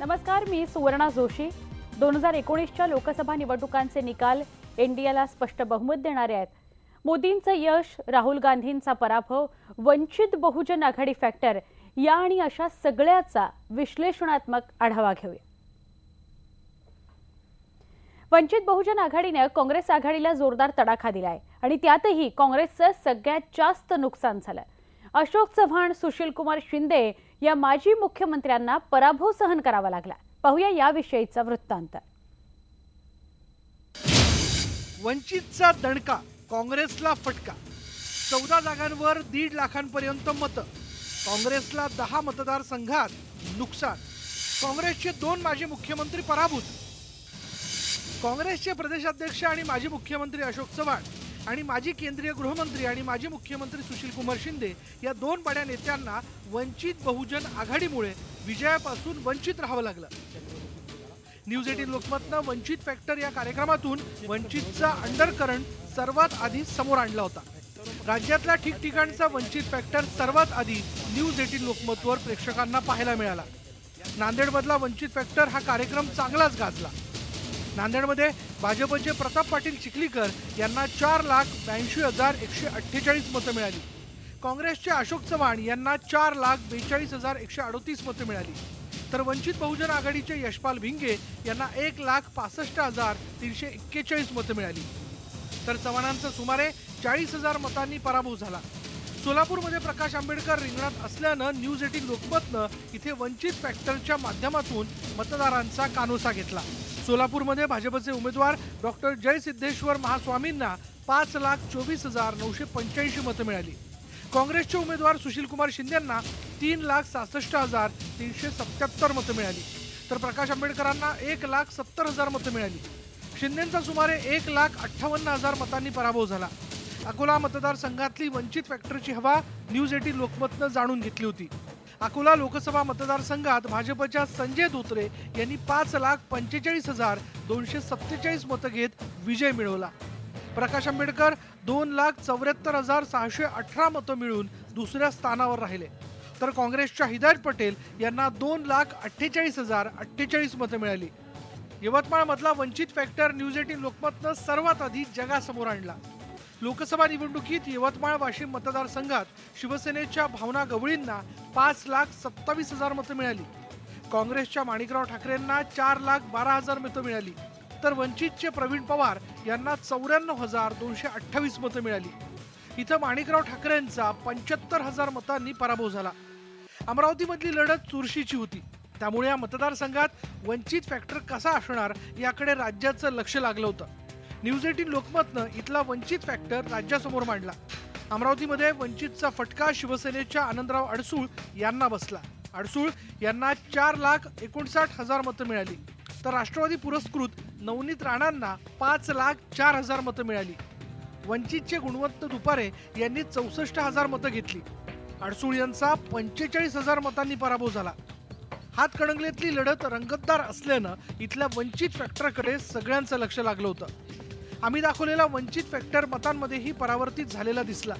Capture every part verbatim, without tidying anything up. नमस्कार, मी सुवर्णा जोशी। दोन हजार एकोणीसच्या लोकसभा निवडणुकांचे निकाल एनडीएला स्पष्ट बहुमत देणारे आहेत। मोदींचं यश, राहुल गांधींचा पराभव, वंचित बहुजन आघाडी फॅक्टर या आणि अशा सगळ्याचा विश्लेषणात्मक आढावा घेऊया। वंचित बहुजन आघाडीने काँग्रेस आघाडीला जोरदार तडाखा दिलाय आणि त्यातही काँग्रेसचं सगळ्यात जास्त नुकसान झालं। अशोक चव्हाण, सुशीलकुमार शिंदे या माजी मुख्यमंत्र्यांना पराभव सहन करावा लागला। पाहूया याविषयीचा वृत्तांत। वंचितचा दणका, काँग्रेसला फटका। चौदा जागांवर दीड लाखांपर्यंत मतं, काँग्रेसला दहा मतदारसंघात नुकसान। काँग्रेसचे दोन माजी मुख्यमंत्री पराभूत। काँग्रेसचे प्रदेशाध्यक्ष आणि माजी मुख्यमंत्री अशोक चव्हाण आणि माजी केंद्रीय गृहमंत्री आणि माजी मुख्यमंत्री सुशीलकुमार शिंदे या दोन बड्या नेत्यांना वंचित बहुजन आघाडीमुळे विजयापासून वंचित राहावं लागलं। न्यूज एटीन लोकमतनं वंचित फॅक्टर या कार्यक्रमातून वंचितचा अंडरकरंट सर्वात आधी समोर आणला होता। राज्यातला ठिकठिकाणचा वंचित फॅक्टर सर्वात आधी न्यूज एटीन लोकमतवर प्रेक्षकांना पाहायला मिळाला। नांदेडमधला वंचित फॅक्टर हा कार्यक्रम चांगलाच गाजला। नांदेडमध्ये भाजपचे प्रताप पाटील चिखलीकर यांना चार लाख ब्याऐंशी हजार एकशे अठ्ठेचाळीस मतं मिळाली। काँग्रेसचे अशोक चव्हाण यांना चार लाख बेचाळीस हजार एकशे अडोतीस मतं मिळाली, तर वंचित बहुजन आघाडीचे यशपाल भिंगे यांना एक लाख पासष्ट हजार तीनशे एक्केचाळीस मतं मिळाली, तर चव्हाणांचा सुमारे चाळीस हजार मतांनी पराभव झाला। सोलापूरमध्ये प्रकाश आंबेडकर रिंगणात असल्यानं न्यूज एटीन लोकमतनं इथे वंचित फॅक्टरच्या माध्यमातून मतदारांचा कानोसा घेतला। सोलापूरमध्ये भाजपचे उमेदवार डॉक्टर जयसिद्धेश्वर महास्वामींना पाच लाख चोवीस हजार नऊशे पंच्याऐंशी मतं मिळाली। काँग्रेसचे उमेदवार सुशीलकुमार शिंदेंना तीन लाख सहासष्ट हजार तीनशे सत्याहत्तर मतं मिळाली, तर प्रकाश आंबेडकरांना एक लाख सत्तर हजार मतं मिळाली। शिंदेंचा सुमारे एक लाख अठ्ठावन्न हजार मतांनी पराभव झाला। अकोला मतदारसंघातली वंचित फॅक्टरची हवा न्यूज एटीन लोकमतनं जाणून घेतली होती। अकोला लोकसभा मतदारसंघात भाजपच्या संजय धोत्रे यांनी पाच लाख पंचेचाळीस हजार दोनशे सत्तेचाळीस मतं घेत विजय मिळवला। प्रकाश आंबेडकर दोन लाख चौऱ्याहत्तर हजार सहाशे अठरा मतं मिळून दुसऱ्या स्थानावर राहिले, तर काँग्रेसच्या हिदायत पटेल यांना दोन लाख अठ्ठेचाळीस हजार अठ्ठेचाळीस मतं मिळाली। यवतमाळमधला वंचित फॅक्टर न्यूज एटीन लोकमतनं सर्वात आधी जगासमोर आणला। लोकसभा निवडणुकीत यवतमाळ वाशिम मतदारसंघात शिवसेनेच्या भावना गवळींना पाच लाख सत्तावीस हजार मतं मिळाली। काँग्रेसच्या माणिकराव ठाकरेंना चार लाख बारा हजार मतं मिळाली, तर वंचितचे प्रवीण पवार यांना चौऱ्याण्णव हजार दोनशे अठ्ठावीस मतं मिळाली। इथं माणिकराव ठाकरेंचा पंच्याहत्तर हजार मतांनी पराभव झाला। अमरावतीमधली लढत चुरशीची होती, त्यामुळे या मतदारसंघात वंचित फॅक्टर कसा असणार याकडे राज्याचं लक्ष लागलं होतं। न्यूज एटीन लोकमतनं इथला वंचित फॅक्टर राज्यासमोर मांडला। अमरावतीमध्ये वंचितचा फटका शिवसेनेच्या आनंदराव अडसूळ यांना बसला। अडसूळ यांना चार लाख एकोणसाठ हजार मतं मिळाली, तर राष्ट्रवादी पुरस्कृत नवनीत राणांना पाच लाख चार हजार मतं मिळाली। वंचितचे गुणवंत दुपारे यांनी चौसष्ट हजार मतं घेतली। अडसूळ यांचा पंचेचाळीस हजार मतांनी पराभव झाला। हातकणंगलेतली लढत रंगतदार असल्यानं इथल्या वंचित फॅक्टरकडे सगळ्यांचं लक्ष लागलं होतं। आम्ही दाखवलेला वंचित फॅक्टर मतांमध्येही परावर्तित झालेला दिसला।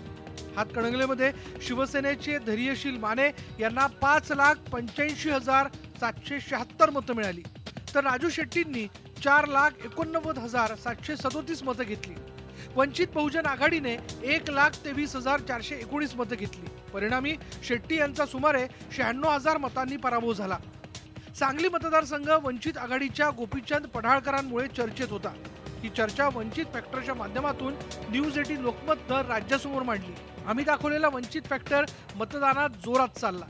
हातकणंगलेमध्ये शिवसेनेचे धैर्यशील माने यांना पाच लाख पंच्याऐंशी हजार सातशे शहात्तर मतं मिळाली, तर राजू शेट्टींनी चार लाख एकोणनव्वद हजार सातशे सदोतीस मतं घेतली। वंचित बहुजन आघाडीने एक लाख तेवीस हजार चारशे एकोणीस मतं घेतली। परिणामी शेट्टी यांचा सुमारे शहाण्णव हजार मतांनी पराभव झाला। सांगली मतदारसंघ वंचित आघाडीच्या गोपीचंद पढाळकरांमुळे चर्चेत होता। ही चर्चा वंचित फॅक्टरच्या माध्यमातून न्यूज एटीन लोकमतनं राज्यासमोर मांडली। आम्ही दाखवलेला वंचित फॅक्टर मतदानात जोरात चालला।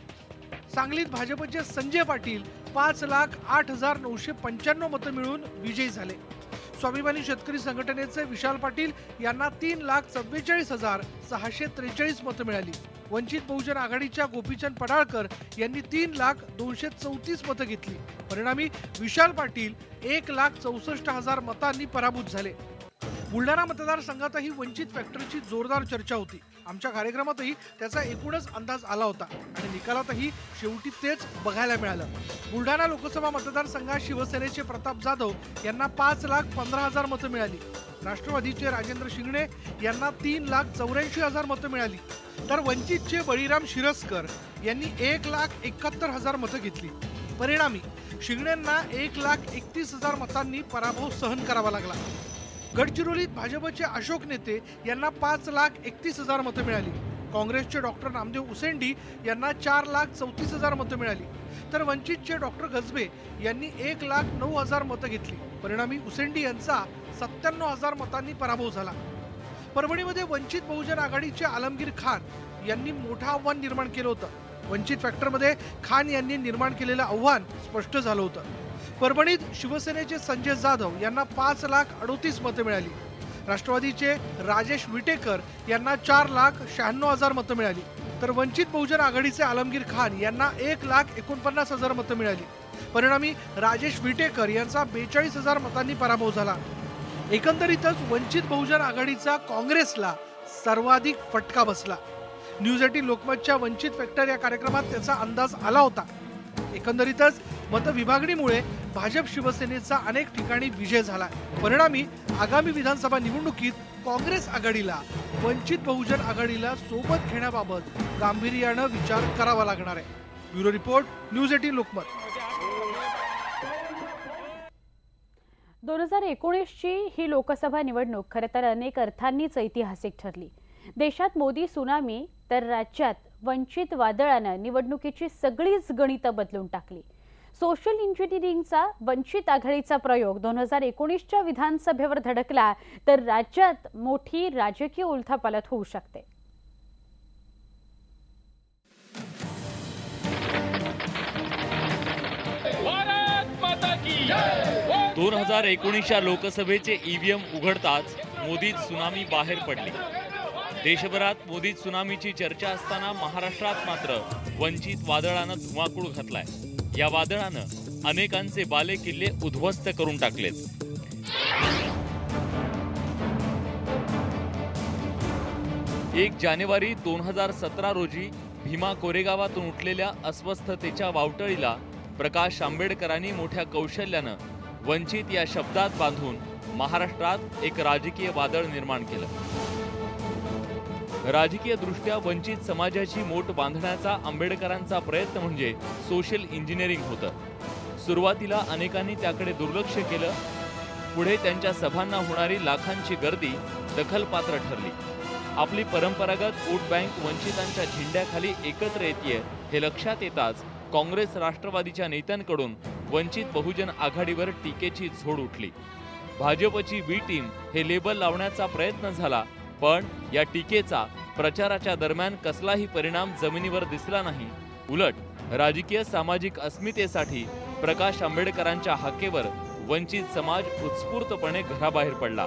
सांगलीत भाजपचे संजय पाटील पाच लाख आठ हजार नऊशे पंच्याण्णव मतं मिळून विजयी झाले। स्वाभिमानी शेतकरी संघटनेचे विशाल पाटील यांना तीन लाख चव्वेचाळीस हजार सहाशे त्रेचाळीस मतं मिळाली। वंचित बहुजन आघाडीच्या गोपीचंद पडाळकर यांनी तीन लाख दोनशे चौतीस मतं घेतली। परिणामी विशाल पाटील एक लाख चौसष्ट हजार मतांनी पराभूत झाले। बुलढाणा मतदारसंघातही वंचित फॅक्टरची जोरदार चर्चा होती। आमच्या कार्यक्रमातही त्याचा एकूणच अंदाज आला होता आणि निकालातही शेवटी तेच बघायला मिळालं। बुलढाणा लोकसभा मतदारसंघात शिवसेनेचे प्रताप जाधव यांना पाच लाख पंधरा हजार मतं मिळाली। राष्ट्रवादीचे राजेंद्र शिंगणे यांना तीन लाख चौऱ्याऐंशी हजार मतं मिळाली, तर वंचितचे बळीराम शिरसकर यांनी एक लाख एकाहत्तर हजार मतं घेतली। परिणामी शिंगण्यांना एक लाख एकतीस हजार मतांनी पराभव सहन करावा लागला. गडचिरोलीत भाजपचे अशोक नेते यांना पाच लाख एकतीस हजार मतं मिळाली. काँग्रेसचे डॉक्टर नामदेव उसेंडी यांना चार लाख चौतीस हजार मतं मिळाली, तर वंचितचे डॉक्टर गजबे यांनी एक लाख नऊ हजार मतं घेतली. परिणामी उसेंडी यांचा सत्त्याण्णव हजार मतांनी पराभव झाला. परभणीमध्ये वंचित बहुजन आघाडीचे आलमगीर खान यांनी मोठं आव्हान निर्माण केलं होतं. वंचित फॅक्टरमध्ये खान यांनी निर्माण केलेलं आव्हान स्पष्ट झालं होतं. परभणीत शिवसेनेचे संजय जाधव यांना पाच लाख अडोतीस मतं मिळाली. राष्ट्रवादीचे राजेश विटेकर यांना चार लाख शहाण्णव हजार मतं मिळाली, तर वंचित बहुजन आघाडीचे आलमगीर खान यांना एक लाख एकोणपन्नास हजार मतं मिळाली. परिणामी राजेश विटेकर यांचा बेचाळीस हजार मतांनी पराभव झाला. एकंदरीतच वंचित बहुजन आघाडीचा काँग्रेसला सर्वाधिक फटका बसला. न्यूज अठरा लोकमतच्या वंचित फॅक्टर या कार्यक्रमात त्याचा अंदाज आला होता. एकंदरीतच मतविभागणीमुळे भाजप शिवसेनेचा अनेक ठिकाणी विजय झाला. परिणामी आगामी विधानसभा निवडणुकीत काँग्रेस आघाडीला वंचित बहुजन आघाडीला सोबत घेण्याबाबत गांभीर्यानं विचार करावा लागणार आहे. ब्युरो रिपोर्ट, न्यूज अठरा लोकमत. दोन हजार एकोणीसची ही लोकसभा निवडणूक खरं तर अनेक अर्थांनीच ऐतिहासिक ठरली. देशात मोदी सुनामी तर राज्यात वंचित वादळानं निवडणुकीची सगळीच गणितं बदलून टाकली. सोशल इंजिनिअरिंगचा वंचित आघाडीचा प्रयोग दोन हजार एकोणीसच्या विधानसभेवर धडकला तर राज्यात मोठी राजकीय उलथापालथ होऊ शकते. दोन हजार एकोणीसच्या लोकसभेचे ई व्ही एम उघडताच मोदी सुनामी बाहेर पडली. देशभरात मोदी सुनामीची चर्चा असताना महाराष्ट्रात मात्र वंचित वादळानं धुमाकूळ घातलाय. या वादळानं अनेकांचे बाले किल्ले उद्ध्वस्त करून टाकलेत. एक जानेवारी दोन हजार सतरा रोजी भीमा कोरेगावातून उठलेल्या अस्वस्थतेच्या वावटळीला प्रकाश आंबेडकरांनी मोठ्या कौशल्यानं वंचित या शब्दात बांधून महाराष्ट्रात एक राजकीय वादळ निर्माण केलं. राजकीय दृष्ट्या वंचित समाजाची मोट बांधण्याचा आंबेडकरांचा प्रयत्न म्हणजे सोशल इंजिनिअरिंग होतं. सुरुवातीला अनेकांनी त्याकडे दुर्लक्ष केलं. पुढे त्यांच्या सभांना होणारी लाखांची गर्दी दखलपात्र ठरली. आपली परंपरागत वोट बँक वंचितांच्या झेंड्याखाली एकत्र येते हे लक्षात येताच काँग्रेस राष्ट्रवादीच्या नेत्यांकडून वंचित बहुजन आघाडीवर टीकेची झोड उठली. भाजपची बी टीम हे लेबल लावण्याचा प्रयत्न झाला, पण या टीकेचा प्रचाराच्या दरम्यान कसलाही परिणाम जमिनीवर दिसला नाही. उलट राजकीय सामाजिक अस्मितेसाठी प्रकाश आंबेडकरांच्या हाकेवर वंचित समाज उत्स्फूर्तपणे घराबाहेर पडला.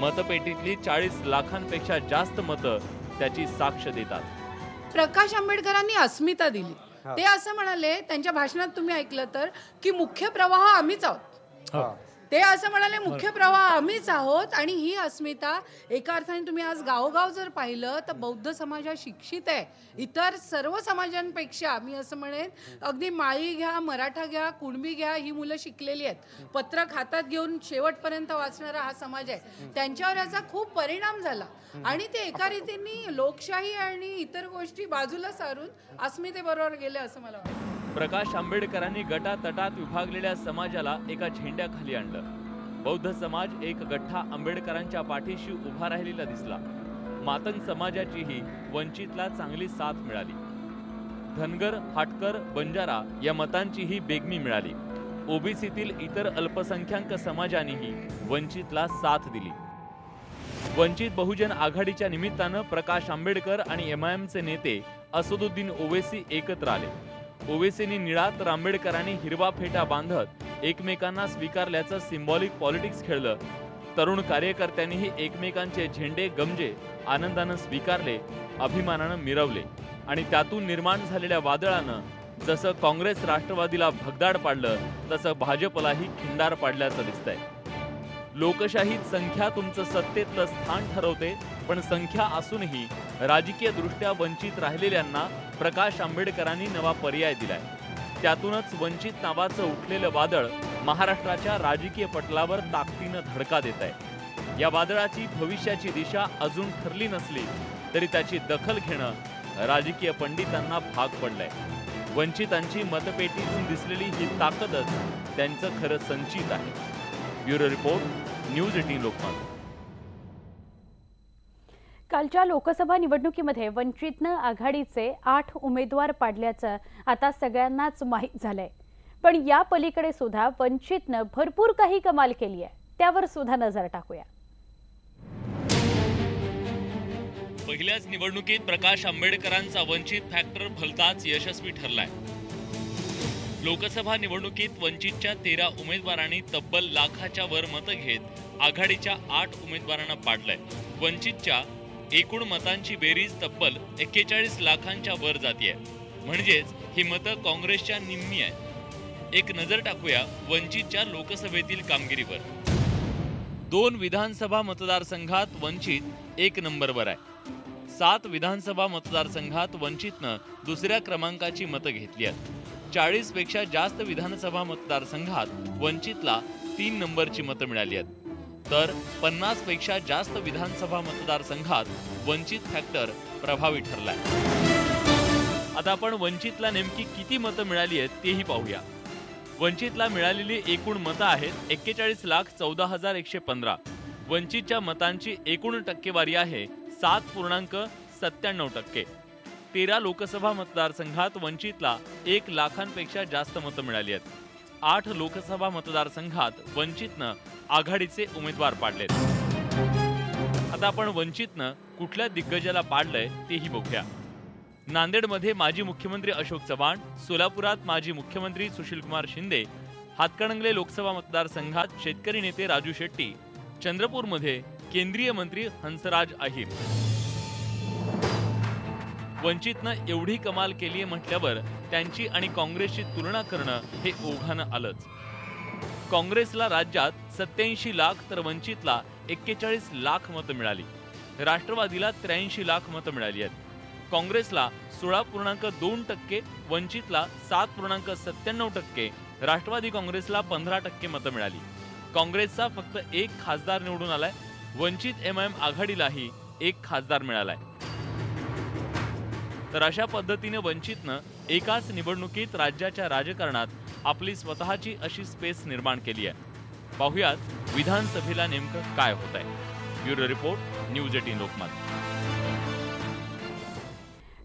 मतपेटीतली चाळीस लाखांपेक्षा जास्त मतं त्याची साक्ष देतात. प्रकाश आंबेडकरांनी अस्मिता दिली. ते असं म्हणाले, त्यांच्या भाषणात तुम्ही ऐकलं तर, की मुख्य प्रवाह आम्हीच आहोत. ते असं म्हणाले मुख्य प्रवाह आम्हीच आहोत. आणि ही अस्मिता एका अर्थाने तुम्ही आज गावोगाव जर पाहिलं तर बौद्ध समाज हा शिक्षित आहे. इतर सर्व समाजांपेक्षा मी असं म्हणेन, अगदी माळी घ्या, मराठा घ्या, कुणबी घ्या, ही मुलं शिकलेली आहेत. पत्रक हातात घेऊन शेवटपर्यंत वाचणारा हा समाज आहे. त्यांच्यावर याचा खूप परिणाम झाला आणि ते एका रीतीने लोकशाही आणि इतर गोष्टी बाजूला सारून अस्मितेबरोबर गेले असं मला वाटतं. प्रकाश आंबेडकरांनी गटातटात विभागलेल्या समाजाला एका झेंड्याखाली आणलं. बौद्ध समाज एक गठ्ठा आंबेडकरांच्या पाठीशी उभा राहिलेला दिसला. मातंग समाजाचीही वंचितला चांगली साथ मिळाली. धनगर, हाटकर, बंजारा या मतांचीही बेगमी मिळाली. ओबीसीतील इतर अल्पसंख्याक समाजानेही वंचितला साथ दिली. वंचित बहुजन आघाडीच्या निमित्तानं प्रकाश आंबेडकर आणि एम आय एमचे नेते असदुद्दीन ओवेसी एकत्र आले. ओवेसींनी निळा तर आंबेडकरांनी हिरवा फेटा बांधत एकमेकांना स्वीकारल्याचं सिम्बॉलिक पॉलिटिक्स खेळलं. तरुण कार्यकर्त्यांनीही एकमेकांचे झेंडे गमजे आनंदानं स्वीकारले, अभिमानानं मिरवले. आणि त्यातून निर्माण झालेल्या वादळानं जसं काँग्रेस राष्ट्रवादीला भगदाड पाडलं तसं भाजपलाही खिंडार पाडल्याचं दिसतंय. लोकशाहीत संख्या तुमचं सत्तेतलं स्थान ठरवते, पण संख्या असूनही राजकीय दृष्ट्या वंचित राहिलेल्यांना प्रकाश आंबेडकरांनी नवा पर्याय दिलाय. त्यातूनच वंचित नावाचं उठलेलं वादळ महाराष्ट्राच्या राजकीय पटलावर ताकदीनं धडका देत आहे. या वादळाची भविष्याची दिशा अजून ठरली नसली तरी त्याची दखल घेणं राजकीय पंडितांना भाग पडलंय. वंचितांची मतपेटीतून दिसलेली ही ताकदच त्यांचं खरं संचित आहे। ब्युरो रिपोर्ट, न्यूज अठरा लोकमत। कालच्या लोकसभा निवडणुकीमध्ये वंचितनं आघाडीचे आठ उमेदवार पाडल्याचं आता सगळ्यांनाच माहीत झालंय, पण या पलीकडे सुद्धा वंचितनं भरपूर काही कमाल केली आहे, त्यावर सुद्धा नजर टाकूया। पहिल्याच निवडणुकीत प्रकाश आंबेडकरांचा वंचित फॅक्टर भलताच यशस्वी ठरलाय। लोकसभा निवडणुकीत वंचितच्या तेरा उमेदवारांनी तब्बल लाखाच्या वर मतं घेत आघाडीच्या आठ उमेदवारांना पाडलंय। वंचितच्या एकूण मतांची बेरीज तब्बल एक्केचाळीस लाखांच्या वर जाते, म्हणजेच ही मतं काँग्रेसच्या निम्मी आहे। एक नजर टाकूया वंचितच्या लोकसभेतील कामगिरीवर। दोन विधानसभा मतदारसंघात वंचित एक नंबरवर आहे। सात विधानसभा मतदारसंघात वंचितनं दुसऱ्या क्रमांकाची मतं घेतली आहेत। चाळीस पेक्षा जास्त विधानसभा मतदारसंघात वंचितला तीन नंबरची मतं मिळाली आहेत, तर पन्नास पेक्षा जास्त विधानसभा मतदारसंघात वंचित फॅक्टर प्रभावी ठरलाय। आता आपण वंचितला नेमकी किती मतं मिळाली आहेत तेही पाहूया। वंचितला मिळालेली एकूण मतं आहेत एक्केचाळीस लाख चौदा हजार एकशे पंधरा। वंचितच्या मतांची एकूण टक्केवारी आहे सात पूर्णांक सत्त्याण्णव टक्के। तेरा लोकसभा मतदारसंघात वंचितला एक लाखांपेक्षा जास्त मतं मिळाली आहेत। आठ लोकसभा मतदारसंघात वंचितनं आघाडीचे उमेदवार पाडलेत। आता आपण वंचितनं कुठल्या दिग्गजाला पाडलंय तेही बघूया। नांदेडमध्ये माजी मुख्यमंत्री अशोक चव्हाण, सोलापुरात माजी मुख्यमंत्री सुशीलकुमार शिंदे, हातकणंगले लोकसभा मतदारसंघात शेतकरी नेते राजू शेट्टी, चंद्रपूरमध्ये केंद्रीय मंत्री हंसराज अहिर। वंचितनं एवढी कमाल केली आहे म्हटल्यावर त्यांची आणि काँग्रेसची तुलना करणं हे ओघानं आलंच। काँग्रेसला राज्यात सत्याऐंशी लाख तर वंचितला एक्केचाळीस लाख मतं मिळाली। राष्ट्रवादीला त्र्याऐंशी लाख मतं मिळाली आहेत। काँग्रेसला सोळा पूर्णांक दोन टक्के, वंचितला सात पूर्णांक सत्त्याण्णव टक्के, राष्ट्रवादी काँग्रेसला पंधरा टक्के मतं मिळाली। काँग्रेसचा फक्त एक खासदार निवडून आलाय, वंचित एम आय एम आघाडीलाही एक खासदार मिळालाय। तर अशा पद्धतीने वंचितनं एकाच निवडणुकीत राज्याच्या राजकारणात आपली स्वतःची अशी स्पेस निर्माण केली आहे। पाहुयात विधानसभेला नेमकं काय होत आहे। ब्युरो रिपोर्ट, न्यूज अठरा लोकमत।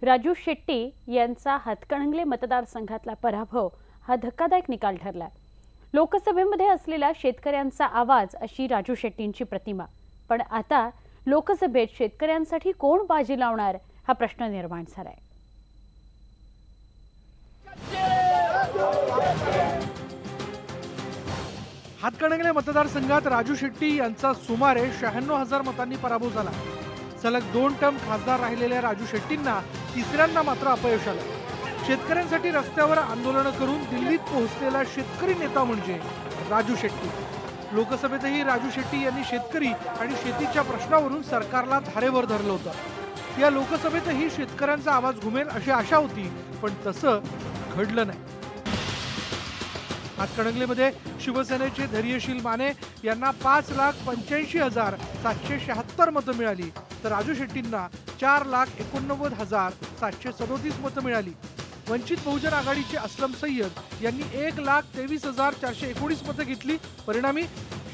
राजू शेट्टी यांचा हातकणंगले मतदारसंघातला पराभव हा धक्कादायक निकाल ठरला। लोकसभेमध्ये असलेला शेतकऱ्यांचा आवाज अशी राजू शेट्टींची प्रतिमा, पण आता लोकसभेत शेतकऱ्यांसाठी कोण बाजी लावणार हा प्रश्न निर्माण झालाय। हातकणंगले मतदारसंघात राजू शेट्टी यांचा सुमारे शहाण्णव हजार मतांनी पराभव झाला। सलग दोन टर्म खासदार राहिलेल्या राजू शेट्टींना तिसऱ्यांदा मात्र अपयश आलं। शेतकऱ्यांसाठी रस्त्यावर आंदोलनं करून दिल्लीत पोहोचलेला शेतकरी नेता म्हणजे राजू शेट्टी। लोकसभेतही राजू शेट्टी यांनी शेतकरी आणि शेतीच्या प्रश्नावरून सरकारला धारेवर धरलं होतं। या लोकसभेतही शेतकऱ्यांचा आवाज घुमेल अशी आशा होती, पण तसं घडलं नाही। हातकणंगलेमध्ये शिवसेनेचे धैर्यशील माने यांना पाच लाख पंच्याऐंशी हजार सातशे शहात्तर मतं मिळाली, तर राजू शेट्टींना चार लाख एकोणनव्वद हजार सातशे सदोतीस मतं मिळाली। वंचित बहुजन आघाडीचे अस्लम सय्यद यांनी एक लाख तेवीस हजार चारशे एकोणीस मतं घेतली। परिणामी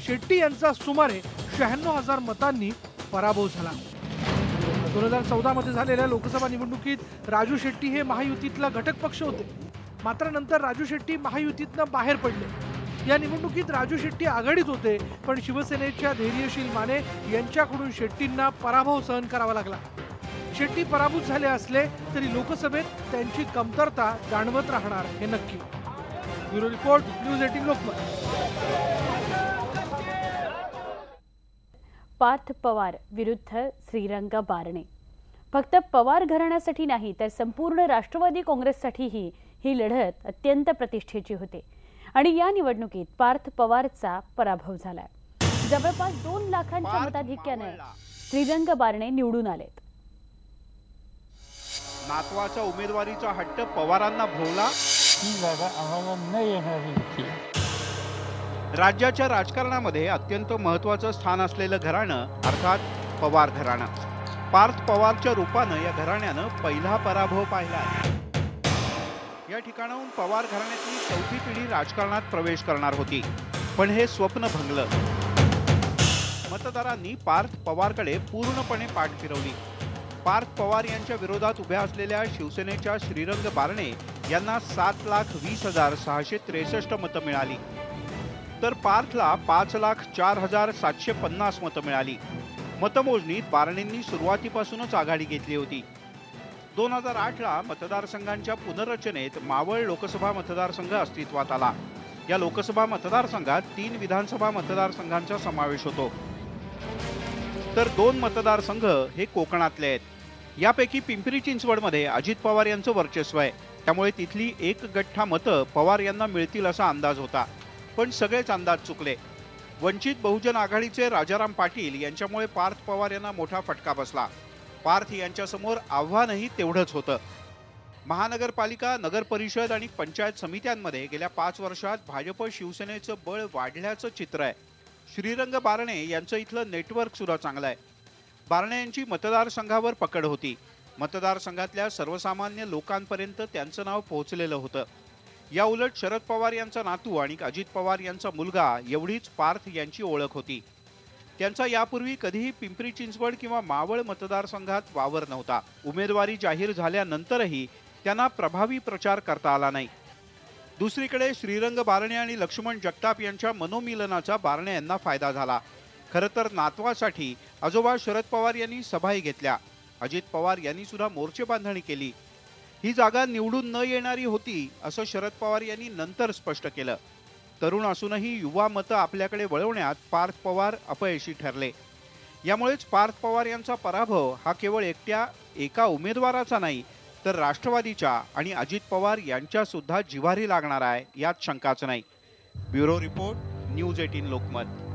शेट्टी यांचा सुमारे शहाण्णव हजार मतांनी पराभव झाला। दोन हजार चौदा मध्ये झालेल्या लोकसभा निवडणुकीत राजू शेट्टी हे महायुतीतला घटक पक्ष होते, मात्र नंतर राजू शेट्टी महायुतीतनं बाहेर पडले। या निवडणुकीत राजू शेट्टी आघाडीत होते, पण शिवसेनेच्या धैर्यशील माने यांच्याकडून शेट्टींना पराभव सहन करावा लागला। शेट्टी पराभूत झाले असले तरी लोकसभेत त्यांची कमतरता जाणवत राहणार हे नक्की। ब्युरो रिपोर्ट, न्यूज अठरा लोकमत। पार्थ पवार विरुद्ध श्रीरंग बारणे, फक्त पवार घराण्यासाठी नाही तर संपूर्ण राष्ट्रवादी काँग्रेससाठीही ही लढत अत्यंत प्रतिष्ठेची होती, आणि या निवडणुकीत पार्थ पवारचा पराभव झाला। जवळपास दोन लाखांच्या मताधिक्याने श्रीरंग बारणे निवडून आलेत। नातवाच्या उमेदवारीचा हट्ट पवारांना भोवला। राज्याच्या राजकारणामध्ये अत्यंत महत्त्वाचं स्थान असलेलं घराणं अर्थात पवार घराणं। पार्थ पवारच्या रूपानं या घराण्यानं पहिला पराभव पाहिला आहे। या ठिकाणाहून पवार घराण्याची चौथी पिढी राजकारणात प्रवेश करणार होती, पण हे स्वप्न भंगलं. मतदारांनी पार्थ पवारकडे पूर्णपणे पाठ फिरवली. पार्थ पवार यांच्या विरोधात उभ्या असलेल्या शिवसेनेच्या श्रीरंग बारणे यांना सात लाख वीस हजार सहाशे त्रेसष्ट मतं मिळाली, तर पार्थला पाच लाख चार हजार सातशे पन्नास मतं मिळाली. मतमोजणीत बारणेंनी सुरुवातीपासूनच आघाडी घेतली होती. दोन हजार आठला मतदारसंघांच्या पुनर्रचनेत मावळ लोकसभा मतदारसंघ अस्तित्वात आला. या लोकसभा मतदारसंघात तीन विधानसभा मतदारसंघांचा समावेश होतो, तर दोन मतदारसंघ हे कोकणातले आहेत. यापैकी पिंपरी चिंचवडमध्ये अजित पवार यांचं वर्चस्व आहे, त्यामुळे तिथली एक गठ्ठा मतं पवार यांना मिळतील असा अंदाज होता, पण सगळेच अंदाज चुकले. वंचित बहुजन आघाडीचे राजाराम पाटील यांच्यामुळे पार्थ पवार यांना मोठा फटका बसला. पार्थ यांच्यासमोर आव्हानही तेवढंच होतं. महानगरपालिका, नगर परिषद आणि पंचायत समित्यांमध्ये गेल्या पाच वर्षात भाजप शिवसेनेचं बळ वाढल्याचं चित्र आहे. श्रीरंग बारणे यांचं इथलं नेटवर्क सुद्धा चांगलं आहे. बारणे यांची मतदारसंघावर पकड होती. मतदारसंघातल्या सर्वसामान्य लोकांपर्यंत त्यांचं नाव पोहोचलेलं होतं. या उलट शरद पवार यांचा नातू आणि अजित पवार यांचा मुलगा एवढीच पार्थ यांची ओळख होती. त्यांचा यापूर्वी कधीही पिंपरी चिंचवड किंवा मावळ मतदारसंघात वावर नव्हता. उमेदवारी जाहीर झाल्यानंतरही त्यांना प्रभावी प्रचार करता आला नाही. दुसरीकडे श्रीरंग बारणे आणि लक्ष्मण जगताप यांच्या मनोमिलनाचा बारणे यांना फायदा झाला. खरं तर नातवासाठी आजोबा शरद पवार यांनी सभाही घेतल्या. अजित पवार यांनी सुद्धा मोर्चे बांधणी केली. ही जागा निवडून न येणारी होती असं शरद पवार यांनी नंतर स्पष्ट केलं. तरुण असूनही युवा मतं आपल्याकडे वळवण्यात पार्थ पवार अपयशी ठरले. यामुळेच पार्थ पवार यांचा पराभव हा केवळ एकट्या एका उमेदवाराचा नाही, तर राष्ट्रवादीच्या आणि अजित पवार यांच्या सुद्धा जिव्हारी लागणार आहे, यात शंकाच नाही. ब्युरो रिपोर्ट, न्यूज एटीन लोकमत.